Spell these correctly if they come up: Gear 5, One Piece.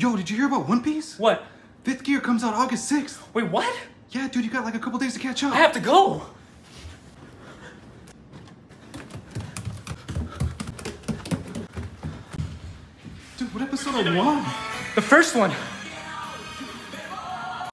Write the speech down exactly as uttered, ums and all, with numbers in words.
Yo, did you hear about One Piece? What? Fifth Gear comes out August sixth. Wait, what? Yeah, dude, you got like a couple days to catch up. I have to go. Dude, what episode are you on? The first one.